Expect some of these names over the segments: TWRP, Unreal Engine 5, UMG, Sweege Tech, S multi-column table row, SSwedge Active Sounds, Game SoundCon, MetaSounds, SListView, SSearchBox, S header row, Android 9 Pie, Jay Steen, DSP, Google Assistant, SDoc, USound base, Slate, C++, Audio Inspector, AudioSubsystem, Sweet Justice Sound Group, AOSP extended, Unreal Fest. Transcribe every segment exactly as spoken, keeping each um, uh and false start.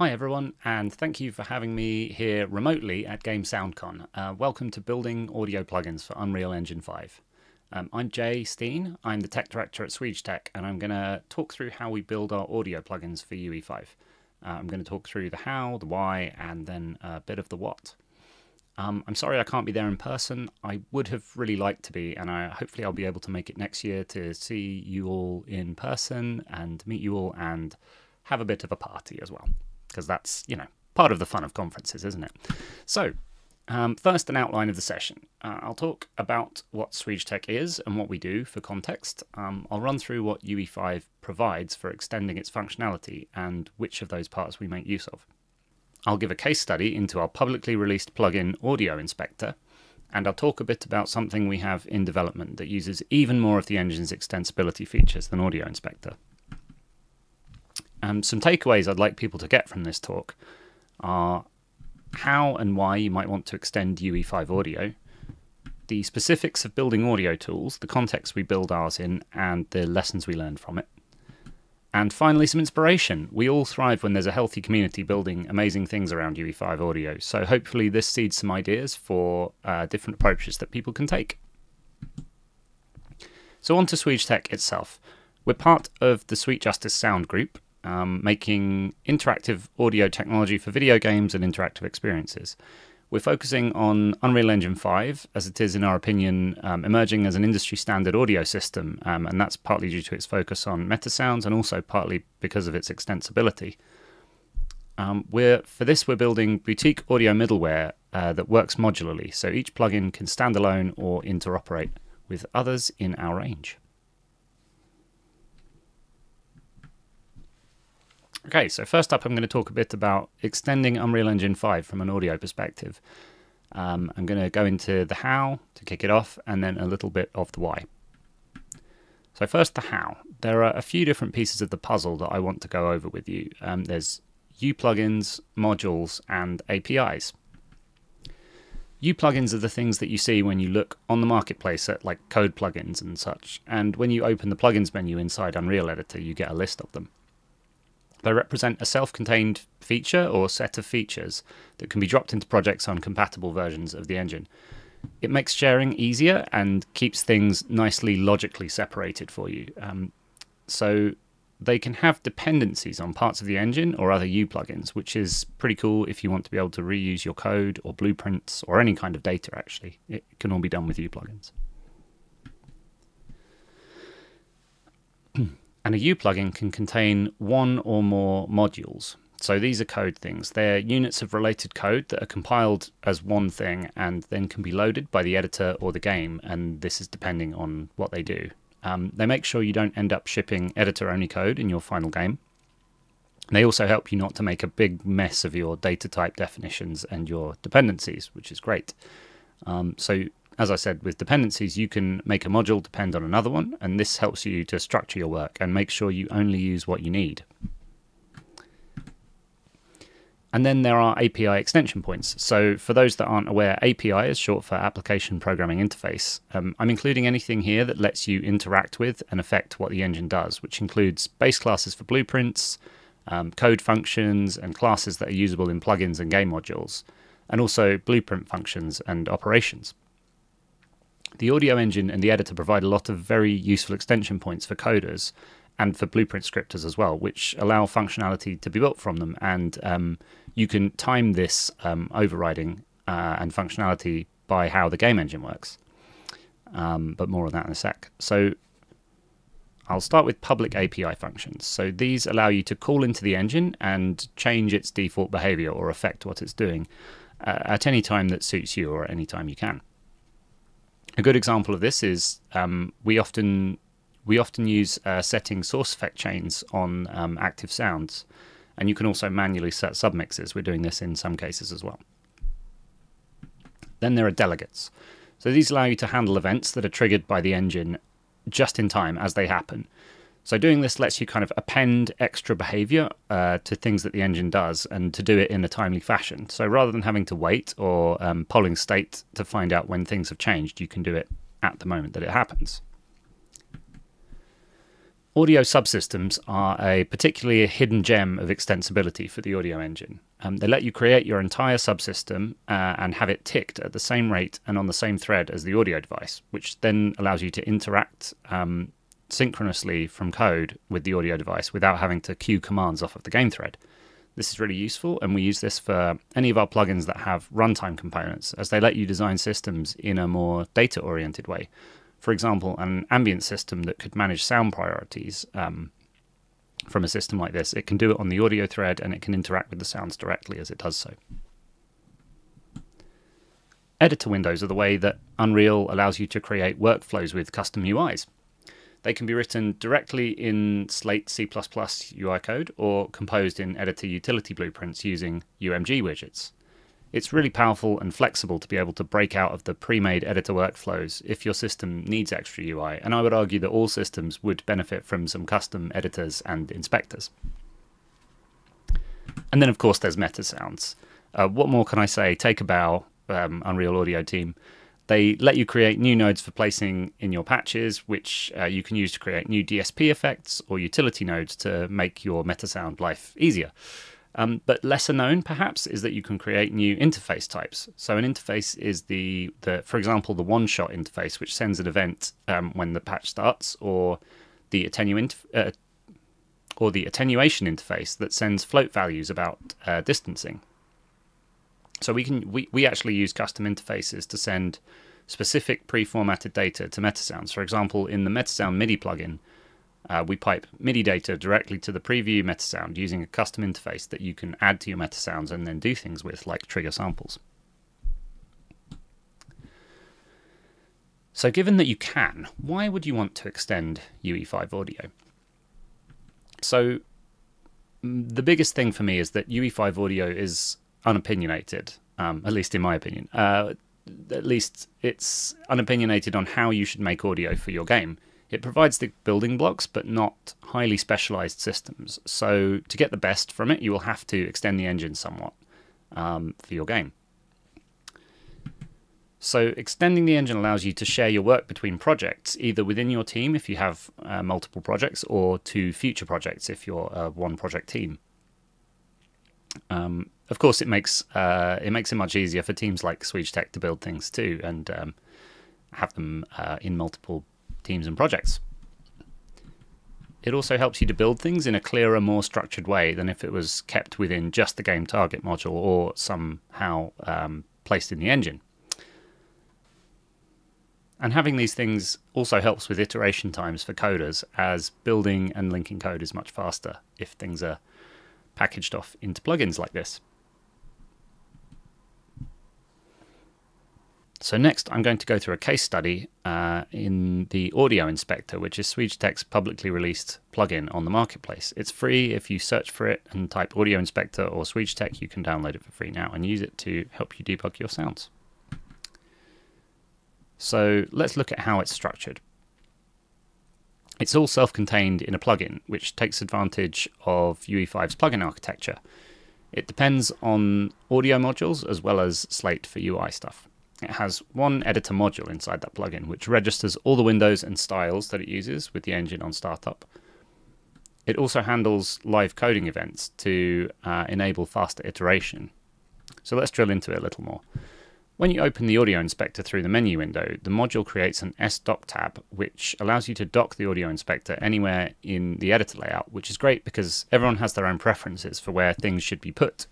Hi everyone, and thank you for having me here remotely at Game SoundCon. Uh, welcome to Building Audio Plugins for Unreal Engine five. Um, I'm Jay Steen, I'm the Tech Director at Sweege Tech, and I'm going to talk through how we build our audio plugins for U E five. Uh, I'm going to talk through the how, the why, and then a bit of the what. Um, I'm sorry I can't be there in person. I would have really liked to be, and I, hopefully I'll be able to make it next year to see you all in person and meet you all and have a bit of a party as well, because that's, you know, part of the fun of conferences, isn't it? So, um, first, an outline of the session. Uh, I'll talk about what Sweege Tech is and what we do for context. Um, I'll run through what U E five provides for extending its functionality and which of those parts we make use of. I'll give a case study into our publicly released plugin Audio Inspector, and I'll talk a bit about something we have in development that uses even more of the engine's extensibility features than Audio Inspector. Um, some takeaways I'd like people to get from this talk are how and why you might want to extend U E five audio, the specifics of building audio tools, the context we build ours in, and the lessons we learned from it. And finally, some inspiration. We all thrive when there's a healthy community building amazing things around U E five audio, so hopefully this seeds some ideas for uh, different approaches that people can take. So on to Sweege Tech itself. We're part of the Sweet Justice Sound Group, Um, making interactive audio technology for video games and interactive experiences. We're focusing on Unreal Engine five, as it is, in our opinion, um, emerging as an industry standard audio system, um, and that's partly due to its focus on MetaSounds and also partly because of its extensibility. Um, we're, for this, we're building boutique audio middleware uh, that works modularly, so each plugin can stand alone or interoperate with others in our range. Okay, so first up I'm going to talk a bit about extending Unreal Engine five from an audio perspective. Um, I'm going to go into the how to kick it off, and then a little bit of the why. So first, the how. There are a few different pieces of the puzzle that I want to go over with you. Um, there's U plugins, modules, and A P Is. U plugins are the things that you see when you look on the marketplace at like code plugins and such, and when you open the plugins menu inside Unreal Editor, you get a list of them. They represent a self-contained feature or set of features that can be dropped into projects on compatible versions of the engine. It makes sharing easier and keeps things nicely logically separated for you. Um, so they can have dependencies on parts of the engine or other U plugins, which is pretty cool if you want to be able to reuse your code or blueprints or any kind of data, actually. It can all be done with U plugins. And a U plugin can contain one or more modules. So these are code things. They're units of related code that are compiled as one thing and then can be loaded by the editor or the game, and this is depending on what they do. Um, they make sure you don't end up shipping editor-only code in your final game. They also help you not to make a big mess of your data type definitions and your dependencies, which is great. Um, so As I said, with dependencies, you can make a module depend on another one, and this helps you to structure your work and make sure you only use what you need. And then there are A P I extension points. So for those that aren't aware, A P I is short for Application Programming Interface. Um, I'm including anything here that lets you interact with and affect what the engine does, which includes base classes for blueprints, um, code functions, and classes that are usable in plugins and game modules, and also blueprint functions and operations. The audio engine and the editor provide a lot of very useful extension points for coders and for blueprint scripters as well, which allow functionality to be built from them, and um, you can time this um, overriding uh, and functionality by how the game engine works. Um, but more on that in a sec. So I'll start with public A P I functions. So these allow you to call into the engine and change its default behavior or affect what it's doing uh, at any time that suits you or at any time you can. A good example of this is um, we often we often use uh, setting source effect chains on um, active sounds, and you can also manually set submixes. We're doing this in some cases as well. Then there are delegates. So these allow you to handle events that are triggered by the engine just in time as they happen. So doing this lets you kind of append extra behavior uh, to things that the engine does, and to do it in a timely fashion. So rather than having to wait or um, polling state to find out when things have changed, you can do it at the moment that it happens. Audio subsystems are a particularly a hidden gem of extensibility for the audio engine. Um, they let you create your entire subsystem uh, and have it ticked at the same rate and on the same thread as the audio device, which then allows you to interact um, synchronously from code with the audio device without having to queue commands off of the game thread. This is really useful, and we use this for any of our plugins that have runtime components, as they let you design systems in a more data-oriented way. For example, an ambient system that could manage sound priorities um, from a system like this. It can do it on the audio thread, and it can interact with the sounds directly as it does so. Editor windows are the way that Unreal allows you to create workflows with custom U Is. They can be written directly in Slate C plus plus U I code or composed in editor utility blueprints using U M G widgets. It's really powerful and flexible to be able to break out of the pre-made editor workflows if your system needs extra U I, and I would argue that all systems would benefit from some custom editors and inspectors. And then of course there's MetaSounds. Uh, what more can I say? Take a bow, um, Unreal Audio team. They let you create new nodes for placing in your patches, which uh, you can use to create new D S P effects or utility nodes to make your MetaSound life easier. Um, but lesser known, perhaps, is that you can create new interface types. So an interface is, the, the for example, the one-shot interface, which sends an event um, when the patch starts, or the, attenuant, uh, or the attenuation interface that sends float values about uh, distancing. So we can we, we actually use custom interfaces to send specific pre-formatted data to MetaSounds. For example, in the MetaSound MIDI plugin, uh, we pipe MIDI data directly to the preview MetaSound using a custom interface that you can add to your MetaSounds and then do things with, like trigger samples. So given that you can, why would you want to extend U E five audio? So the biggest thing for me is that U E five audio is unopinionated, um, at least in my opinion. Uh, at least it's unopinionated on how you should make audio for your game. It provides the building blocks, but not highly specialized systems. So to get the best from it, you will have to extend the engine somewhat um, for your game. So extending the engine allows you to share your work between projects, either within your team if you have uh, multiple projects, or to future projects if you're a one project team. Um, Of course, it makes uh, it makes it much easier for teams like Sweege Tech to build things too, and um, have them uh, in multiple teams and projects. It also helps you to build things in a clearer, more structured way than if it was kept within just the game target module or somehow um, placed in the engine. And having these things also helps with iteration times for coders, as building and linking code is much faster if things are packaged off into plugins like this. So next I'm going to go through a case study uh, in the Audio Inspector, which is Sweege Tech's publicly released plugin on the marketplace. It's free. If you search for it and type Audio Inspector or Sweege Tech, you can download it for free now and use it to help you debug your sounds. So let's look at how it's structured. It's all self-contained in a plugin, which takes advantage of U E five's plugin architecture. It depends on audio modules as well as Slate for U I stuff. It has one editor module inside that plugin, which registers all the windows and styles that it uses with the engine on startup. It also handles live coding events to uh, enable faster iteration. So let's drill into it a little more. When you open the Audio Inspector through the menu window, the module creates an SDoc tab, which allows you to dock the Audio Inspector anywhere in the editor layout, which is great because everyone has their own preferences for where things should be put.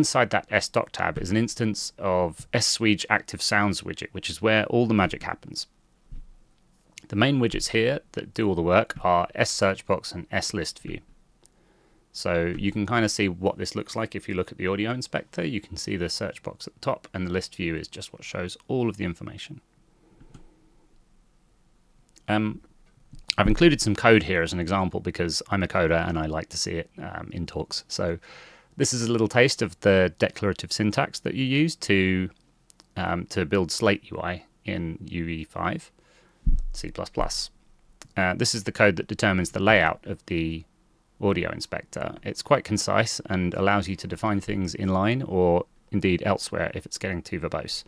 Inside that SDoc tab is an instance of SSwedge Active Sounds widget, which is where all the magic happens. The main widgets here that do all the work are SSearchBox and SListView. So you can kind of see what this looks like if you look at the Audio Inspector. You can see the search box at the top, and the list view is just what shows all of the information. Um, I've included some code here as an example because I'm a coder and I like to see it um, in talks. So this is a little taste of the declarative syntax that you use to, um, to build Slate U I in U E five C plus plus. Uh, this is the code that determines the layout of the Audio Inspector. It's quite concise and allows you to define things in line or indeed elsewhere if it's getting too verbose.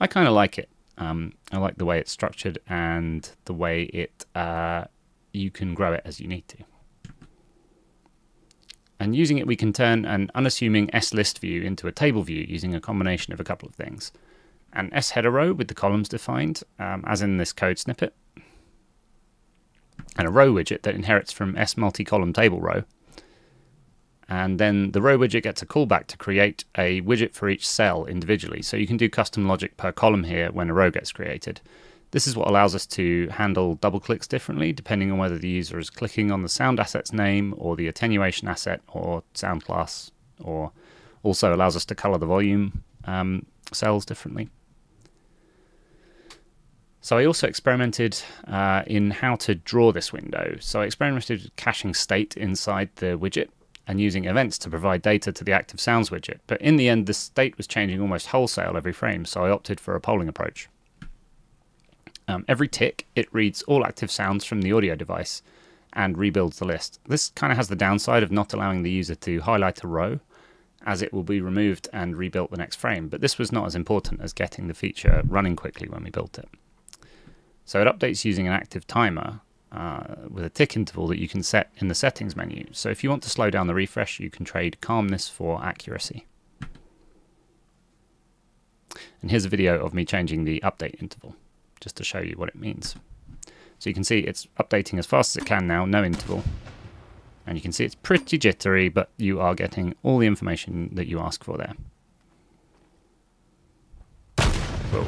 I kind of like it. Um, I like the way it's structured and the way it uh, you can grow it as you need to. And using it, we can turn an unassuming S list view into a table view using a combination of a couple of things. An S header row with the columns defined, um, as in this code snippet, and a row widget that inherits from S multi-column table row. And then the row widget gets a callback to create a widget for each cell individually. So you can do custom logic per column here when a row gets created. This is what allows us to handle double clicks differently, depending on whether the user is clicking on the sound asset's name or the attenuation asset or sound class, or also allows us to color the volume um, cells differently. So I also experimented uh, in how to draw this window. So I experimented with caching state inside the widget and using events to provide data to the Active Sounds widget. But in the end, the state was changing almost wholesale every frame, so I opted for a polling approach. Um, every tick, it reads all active sounds from the audio device and rebuilds the list. This kind of has the downside of not allowing the user to highlight a row, as it will be removed and rebuilt the next frame. But this was not as important as getting the feature running quickly when we built it. So it updates using an active timer uh, with a tick interval that you can set in the settings menu. So if you want to slow down the refresh, you can trade calmness for accuracy. And here's a video of me changing the update interval, just to show you what it means. So you can see it's updating as fast as it can now, no interval. And you can see it's pretty jittery, but you are getting all the information that you ask for there. Whoa.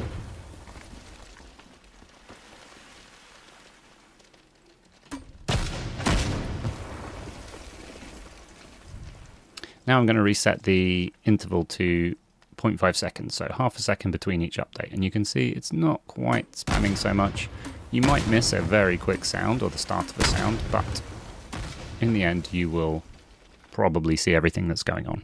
Now I'm going to reset the interval to zero point five seconds, so half a second between each update, and you can see it's not quite spamming so much. You might miss a very quick sound or the start of a sound, but in the end you will probably see everything that's going on.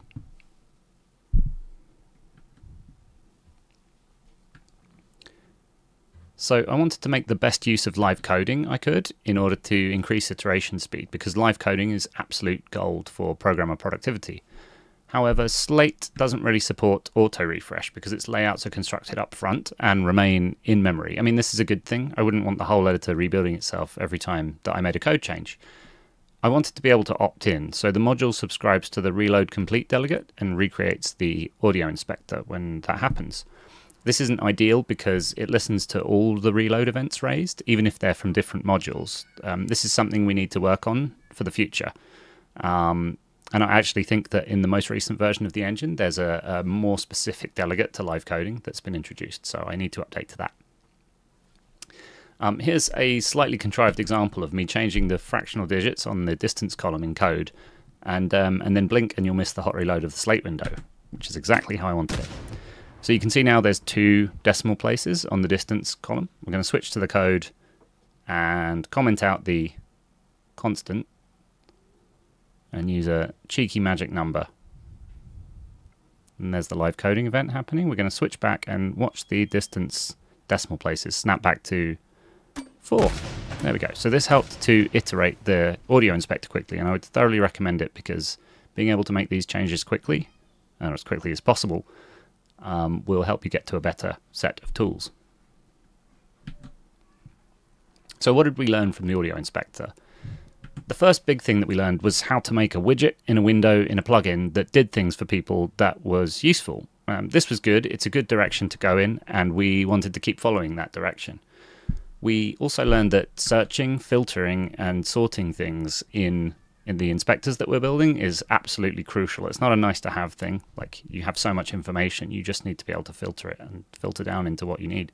So I wanted to make the best use of live coding I could in order to increase iteration speed, because live coding is absolute gold for programmer productivity. However, Slate doesn't really support auto-refresh because its layouts are constructed up front and remain in memory. I mean, this is a good thing. I wouldn't want the whole editor rebuilding itself every time that I made a code change. I wanted to be able to opt in, so the module subscribes to the reload complete delegate and recreates the audio inspector when that happens. This isn't ideal because it listens to all the reload events raised, even if they're from different modules. Um, this is something we need to work on for the future. Um, And I actually think that in the most recent version of the engine, there's a, a more specific delegate to live coding that's been introduced, so I need to update to that. Um, here's a slightly contrived example of me changing the fractional digits on the distance column in code, and, um, and then blink and you'll miss the hot reload of the Slate window, which is exactly how I wanted it. So you can see now there's two decimal places on the distance column. We're going to switch to the code and comment out the constant, and use a cheeky magic number. And there's the live coding event happening. We're going to switch back and watch the distance decimal places snap back to four. There we go. So this helped to iterate the audio inspector quickly, and I would thoroughly recommend it because being able to make these changes quickly, and as quickly as possible, um, will help you get to a better set of tools. So what did we learn from the audio inspector? The first big thing that we learned was how to make a widget in a window in a plugin that did things for people that was useful. Um, this was good. It's a good direction to go in, and we wanted to keep following that direction. We also learned that searching, filtering, and sorting things in, in the inspectors that we're building is absolutely crucial. It's not a nice-to-have thing. Like, you have so much information, you just need to be able to filter it and filter down into what you need.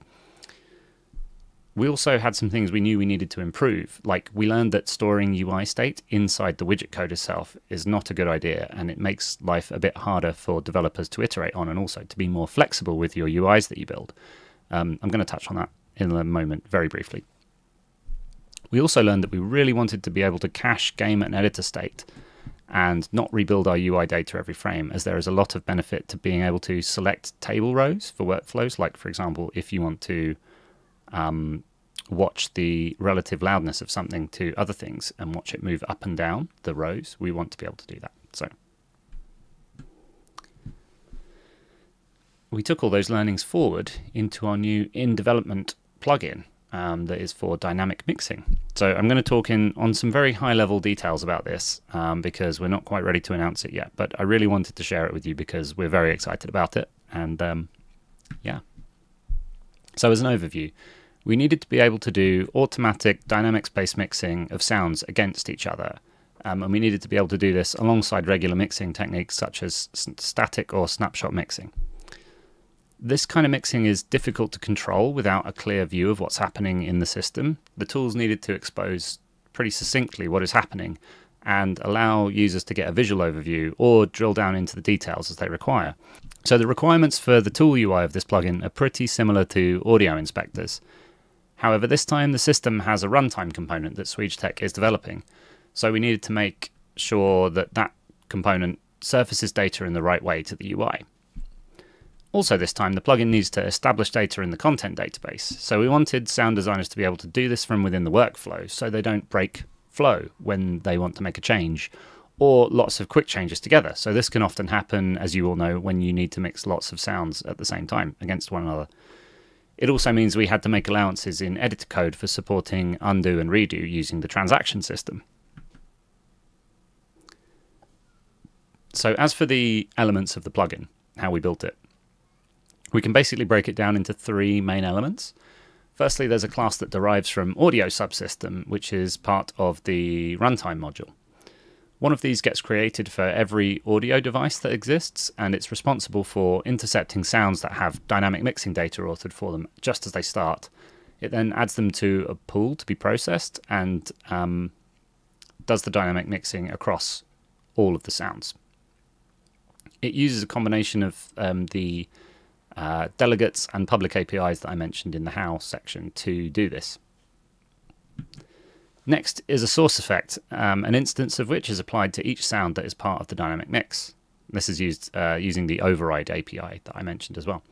We also had some things we knew we needed to improve, like we learned that storing U I state inside the widget code itself is not a good idea, and it makes life a bit harder for developers to iterate on and also to be more flexible with your U Is that you build. Um, I'm going to touch on that in a moment very briefly. We also learned that we really wanted to be able to cache game and editor state and not rebuild our U I data every frame, as there is a lot of benefit to being able to select table rows for workflows, like for example if you want to Um, watch the relative loudness of something to other things and watch it move up and down the rows. We want to be able to do that. So we took all those learnings forward into our new in development plugin, um, that is for dynamic mixing. So I'm going to talk in on some very high level details about this um, because we're not quite ready to announce it yet, but I really wanted to share it with you because we're very excited about it. And um, yeah. So as an overview, we needed to be able to do automatic dynamic space mixing of sounds against each other. Um, and we needed to be able to do this alongside regular mixing techniques such as static or snapshot mixing. This kind of mixing is difficult to control without a clear view of what's happening in the system. The tools needed to expose pretty succinctly what is happening and allow users to get a visual overview or drill down into the details as they require. So the requirements for the tool U I of this plugin are pretty similar to Audio Inspectors. However, this time the system has a runtime component that Sweege Tech is developing. So we needed to make sure that that component surfaces data in the right way to the U I. Also this time, the plugin needs to establish data in the content database. So we wanted sound designers to be able to do this from within the workflow so they don't break flow when they want to make a change, or lots of quick changes together. So this can often happen, as you all know, when you need to mix lots of sounds at the same time against one another. It also means we had to make allowances in editor code for supporting undo and redo using the transaction system. So as for the elements of the plugin, how we built it, we can basically break it down into three main elements. Firstly, there's a class that derives from AudioSubsystem, which is part of the runtime module. One of these gets created for every audio device that exists, and it's responsible for intercepting sounds that have dynamic mixing data authored for them just as they start. It then adds them to a pool to be processed and um, does the dynamic mixing across all of the sounds. It uses a combination of um, the uh, delegates and public A P Is that I mentioned in the how section to do this. Next is a source effect, um, an instance of which is applied to each sound that is part of the dynamic mix. This is used uh, using the override A P I that I mentioned as well.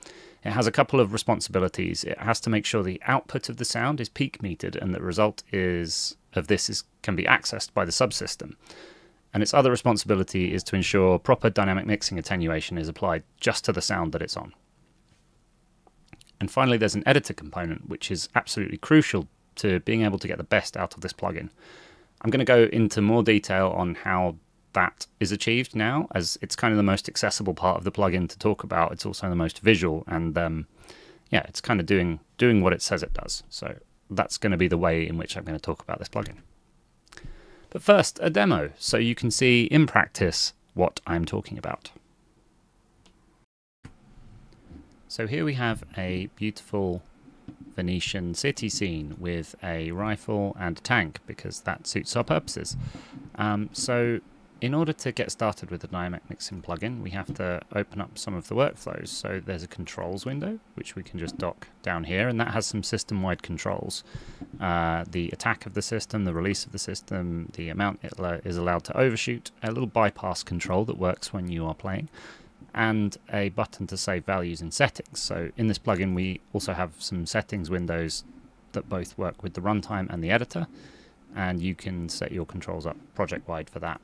It has a couple of responsibilities. It has to make sure the output of the sound is peak metered and the result is of this is, can be accessed by the subsystem. And its other responsibility is to ensure proper dynamic mixing attenuation is applied just to the sound that it's on. And finally, there's an editor component, which is absolutely crucial to being able to get the best out of this plugin. I'm going to go into more detail on how that is achieved now, as it's kind of the most accessible part of the plugin to talk about. It's also the most visual, and um, yeah, it's kind of doing, doing what it says it does. So that's going to be the way in which I'm going to talk about this plugin. But first, a demo, so you can see in practice what I'm talking about. So here we have a beautiful Venetian city scene with a rifle and a tank, because that suits our purposes. Um, so in order to get started with the dynamic mixing plugin, we have to open up some of the workflows. So there's a controls window, which we can just dock down here, and that has some system-wide controls. Uh, the attack of the system, the release of the system, the amount it is allowed to overshoot, a little bypass control that works when you are playing, and a button to save values in settings. So in this plugin, we also have some settings windows that both work with the runtime and the editor, and you can set your controls up project-wide for that.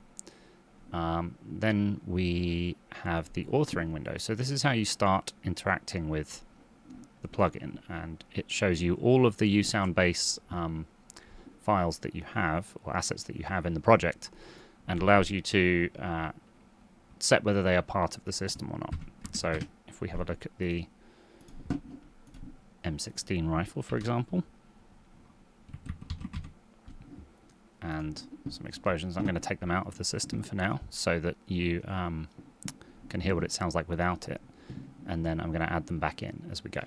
Um, then we have the authoring window. So this is how you start interacting with the plugin, and it shows you all of the USound base um, files that you have, or assets that you have in the project, and allows you to uh, set whether they are part of the system or not. So if we have a look at the M sixteen rifle, for example, and some explosions, I'm going to take them out of the system for now so that you um, can hear what it sounds like without it, and then I'm going to add them back in as we go.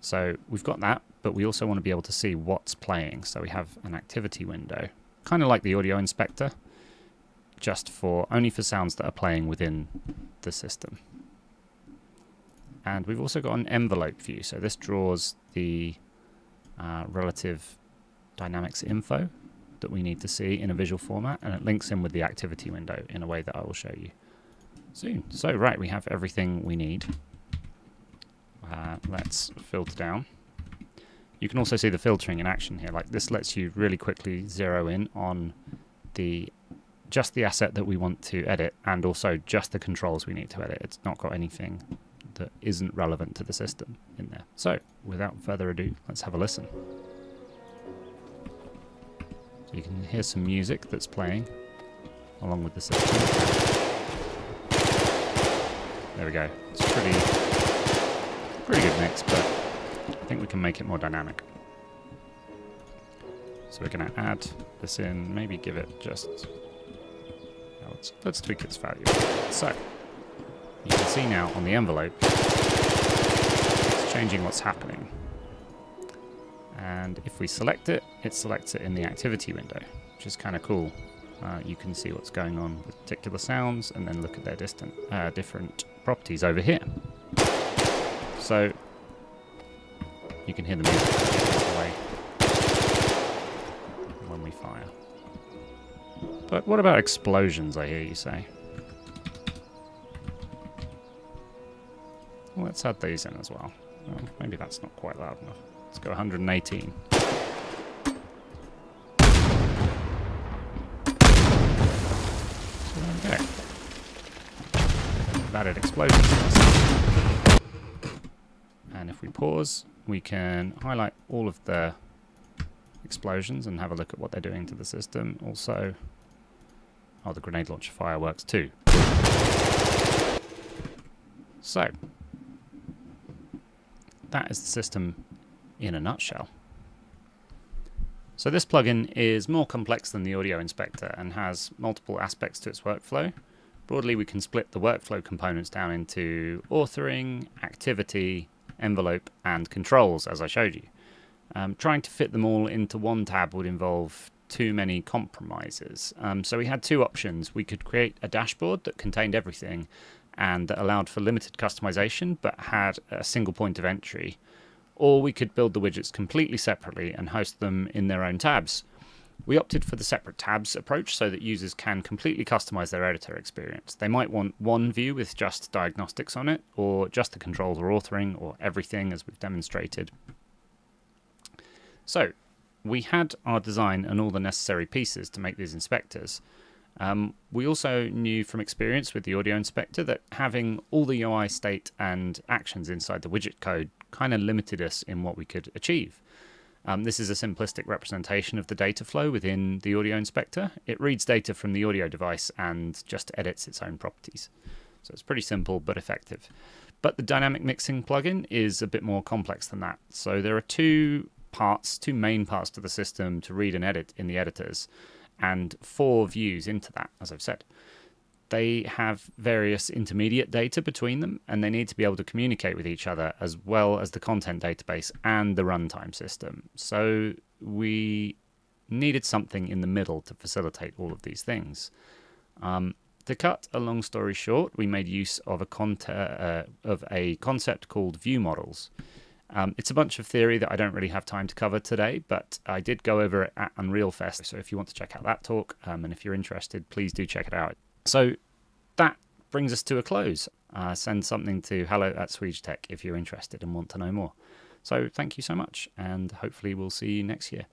So we've got that, but we also want to be able to see what's playing, so we have an activity window, kind of like the Audio Inspector, just for only for sounds that are playing within the system. And we've also got an envelope view, so this draws the uh, relative dynamics info that we need to see in a visual format, and it links in with the activity window in a way that I will show you soon. So right, we have everything we need. Uh, let's filter down. You can also see the filtering in action here. Like this lets you really quickly zero in on the just the asset that we want to edit, and also just the controls we need to edit. It's not got anything that isn't relevant to the system in there. So without further ado, let's have a listen. So you can hear some music that's playing along with the system. There we go. It's a pretty, pretty good mix, but I think we can make it more dynamic. So we're going to add this in, maybe give it just... Let's, let's tweak its value. So, you can see now on the envelope, it's changing what's happening. And if we select it, it selects it in the activity window, which is kind of cool. Uh, you can see what's going on with particular sounds and then look at their distant, uh, different properties over here. So, you can hear the music away when we fire. But what about explosions, I hear you say? Well, let's add these in as well. Well, maybe that's not quite loud enough. Let's go one hundred eighteen. So there we go. We've added explosions to the system. And if we pause, we can highlight all of the explosions and have a look at what they're doing to the system. Also, oh, the grenade launcher fire works too. So, that is the system in a nutshell. So this plugin is more complex than the Audio Inspector and has multiple aspects to its workflow. Broadly, we can split the workflow components down into authoring, activity, envelope, and controls, as I showed you. Um, trying to fit them all into one tab would involve too many compromises. Um, so we had two options. We could create a dashboard that contained everything and that allowed for limited customization but had a single point of entry. Or we could build the widgets completely separately and host them in their own tabs. We opted for the separate tabs approach so that users can completely customize their editor experience. They might want one view with just diagnostics on it, or just the controls or authoring, or everything as we've demonstrated. So, we had our design and all the necessary pieces to make these inspectors. Um, we also knew from experience with the Audio Inspector that having all the U I state and actions inside the widget code kind of limited us in what we could achieve. Um, this is a simplistic representation of the data flow within the Audio Inspector. It reads data from the audio device and just edits its own properties. So it's pretty simple but effective. But the dynamic mixing plugin is a bit more complex than that. So there are two parts, two main parts to the system to read and edit in the editors, and four views into that, as I've said. They have various intermediate data between them, and they need to be able to communicate with each other as well as the content database and the runtime system. So we needed something in the middle to facilitate all of these things. Um, to cut a long story short, we made use of a, con uh, of a concept called view models. Um, it's a bunch of theory that I don't really have time to cover today, but I did go over it at Unreal Fest, so if you want to check out that talk, um, and if you're interested, please do check it out. So that brings us to a close. Uh, send something to hello at Sweege Tech if you're interested and want to know more. So thank you so much, and hopefully we'll see you next year.